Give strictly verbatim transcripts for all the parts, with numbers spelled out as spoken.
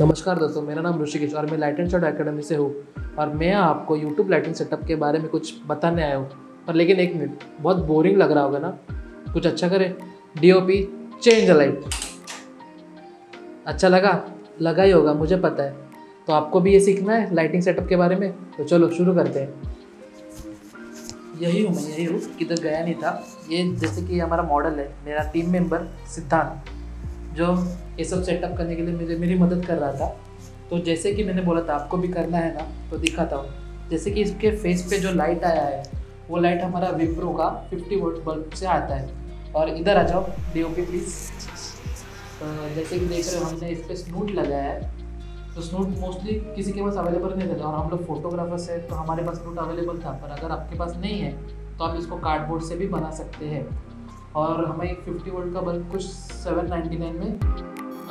नमस्कार दोस्तों, मेरा नाम ऋषिकेश और मैं लाइट एंड शटो अकेडमी से हूँ और मैं आपको YouTube लाइटिंग सेटअप के बारे में कुछ बताने आया हूँ। और लेकिन एक मिनट, बहुत बोरिंग लग रहा होगा ना, कुछ अच्छा करें। D O P change the light, अच्छा लगा लगा ही होगा, मुझे पता है। तो आपको भी ये सीखना है लाइटिंग सेटअप के बारे में, तो चलो शुरू करते हैं। यही हूँ मैं, यही हूँ, किधर गया नहीं था। ये जैसे कि हमारा मॉडल है, मेरा टीम मेम्बर सिद्धार्थ, जो ये सब सेटअप करने के लिए मुझे मेरी मदद कर रहा था। तो जैसे कि मैंने बोला था आपको भी करना है ना, तो दिखाता हूँ। जैसे कि इसके फेस पे जो लाइट आया है, वो लाइट हमारा विप्रो का पचास वोल्ट बल्ब से आता है। और इधर आ जाओ डी ओ पी प्लीज़। जैसे कि देख रहे हो, हमने इस पर स्नूट लगाया है। तो स्नूट मोस्टली किसी के पास अवेलेबल नहीं रहता और हम लोग फोटोग्राफर्स हैं, तो हमारे पास स्नूट अवेलेबल था। पर अगर आपके पास नहीं है तो आप इसको कार्डबोर्ड से भी बना सकते हैं। और हमें एक पचास वोल्ट का बल्ब कुछ सात सौ निन्यानवे में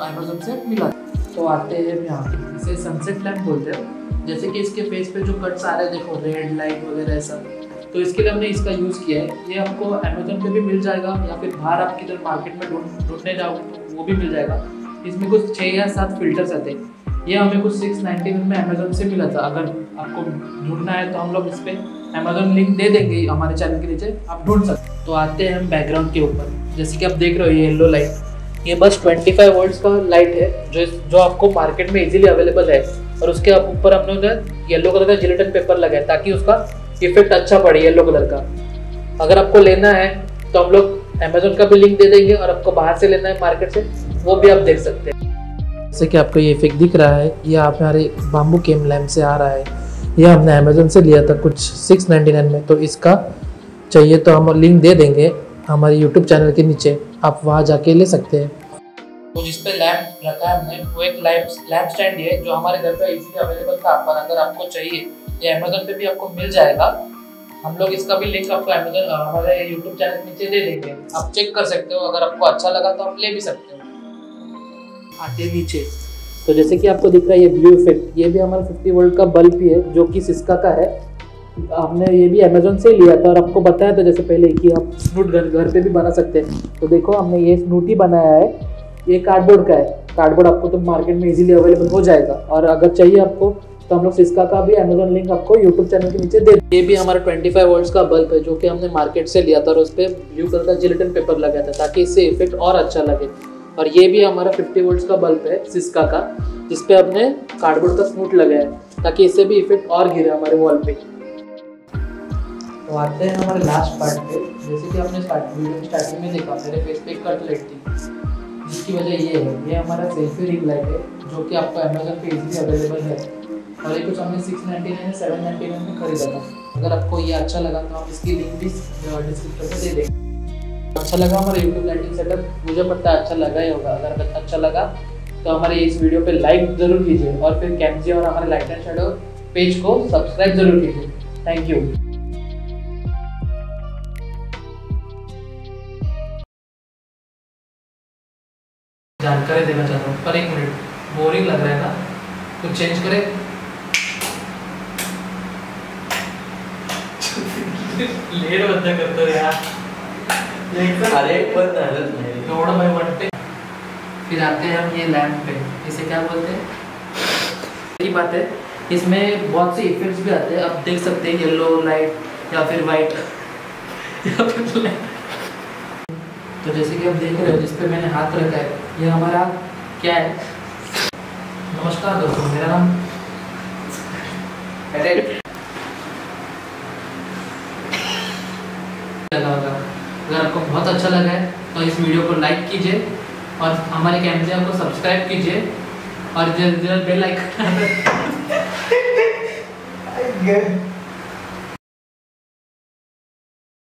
अमेज़न से मिला। तो आते हैं यहाँ, इसे सनसेट लैंप बोलते हैं। जैसे कि इसके फेस पे जो कट्स आ रहे हैं, देखो रेड लाइट वगैरह सब, तो इसके लिए हमने इसका यूज़ किया है। ये आपको अमेज़न पे भी मिल जाएगा या फिर बाहर आप किधर मार्केट में ढूंढ ढूंढने जाओगे तो वो भी मिल जाएगा। इसमें कुछ छः या सात फिल्टर्स आते हैं। ये हमें कुछ सिक्स नाइन्टी में अमेज़न से मिला था। अगर आपको ढूंढना है तो हम लोग इस पर अमेज़न लिंक दे देंगे हमारे चैनल के नीचे, आप ढूंढ सकते हैं। तो आते हैं हम बैकग्राउंड के ऊपर। जैसे कि आप देख रहे हो ये येलो लाइट, ये बस पच्चीस वोल्ट्स का लाइट है, जो जो आपको मार्केट में इजीली अवेलेबल है। और उसके ऊपर हमने उधर येलो कलर का जिलेटिन पेपर लगाया ताकि उसका इफेक्ट अच्छा पड़े येलो कलर का। अगर आपको लेना है तो हम लोग अमेज़न का भी लिंक दे देंगे, और आपको बाहर से लेना है मार्केट से, वो भी आप देख सकते हैं। जैसे कि आपको ये इफेक्ट दिख रहा है, ये आप हमारे बाम्बू केम लैम्प से आ रहा है। यह हमने अमेज़न से लिया था कुछ छह सौ निन्यानवे में। तो इसका चाहिए तो हम लिंक दे देंगे हमारे YouTube चैनल के नीचे, आप वहाँ जाके ले सकते हैं। तो जिस पे लैम्प रखा है हमने, वो एक लैम्प लैम्प स्टैंड है जो हमारे घर पे इजीली अवेलेबल था। पर अगर आपको चाहिए, ये अमेज़न पे भी आपको मिल जाएगा। हम लोग इसका भी लिंक आपको अमेज़न हमारे यूट्यूब चैनल के नीचे दे देंगे, आप चेक कर सकते हो। अगर आपको अच्छा लगा तो आप ले भी सकते हो। आते नीचे, तो जैसे कि आपको दिख रहा है ये ब्लू इफेक्ट, ये भी हमारा पचास वोल्ट का बल्ब ही है, जो कि सिस्का का है। हमने ये भी अमेज़न से लिया था और आपको बताया था जैसे पहले कि आप स्नूट घर घर पे भी बना सकते हैं। तो देखो, हमने ये स्नूट ही बनाया है, ये कार्डबोर्ड का है। कार्डबोर्ड आपको तो मार्केट में इजीली अवेलेबल हो जाएगा। और अगर चाहिए आपको तो हम लोग सिस्का का भी अमेज़न लिंक आपको यूट्यूब चैनल के नीचे दे। ये भी हमारा पच्चीस वोल्ट्स का बल्ब है, जो कि हमने मार्केट से लिया था और उस पर ब्लू कलर का जिलेटिन पेपर लगाया था ताकि इससे इफेक्ट और अच्छा लगे। और ये भी हमारा पचास वोल्ट्स का बल्ब है सिस्का का, जिस पे हमने कार्डबोर्ड का स्नूट लगाया है ताकि इससे भी इफेक्ट और गिरे हमारे वॉल पे। तो आते हैं हमारे लास्ट पार्ट पे। जैसे कि हमने स्टार्टिंग में देखा, मेरे फेस पे कट लाइट थी, जिसकी वजह ये है, ये हमारा सेल्फी रिंग लाइट है, जो कि आपको अमेज़न पे इजीली अवेलेबल है। और ये कुछ हमने six ninety nine seven ninety nine में खरीदा था। अगर आपको ये अच्छा लगा तो आप इसकी लिंक भी डिस्क्रिप्शन में दे देंगे। अच्छा लगा हमारा यूट्यूब लाइटिंग सेटअप, मुझे पता है अच्छा लगा ही होगा। अगर अच्छा लगा तो हमारे इस वीडियो पे लाइक जरूर कीजिए, और फिर कैमजी और हमारे लाइट एंड शटो पेज को सब्सक्राइब जरूर कीजिए। Thank you. जानकारी देना चाहता हूँ, पर एक मिनट, बोरिंग लग रहा है ना, कुछ चेंज करें। लेट बंदा करते हो यार, अरे पर थोड़ा भाई बनते। फिर आते हैं हम ये लैम्प पे, इसे क्या बोलते हैं, ये बात है, इसमें बहुत से इफेक्ट्स भी आते हैं। आप देख सकते हैं येलो लाइट या फिर वाइट या फिर ब्लैक। तो जैसे कि आप देख रहे हो, जिस पे मैंने हाथ रखा है, ये हमारा क्या है। नमस्कार दोस्तों, मेरा नाम अरे लगा होगा। अगर आपको बहुत अच्छा लगा है तो इस वीडियो को लाइक कीजिए और हमारे चैनल को सब्सक्राइब कीजिए और बेल आइकन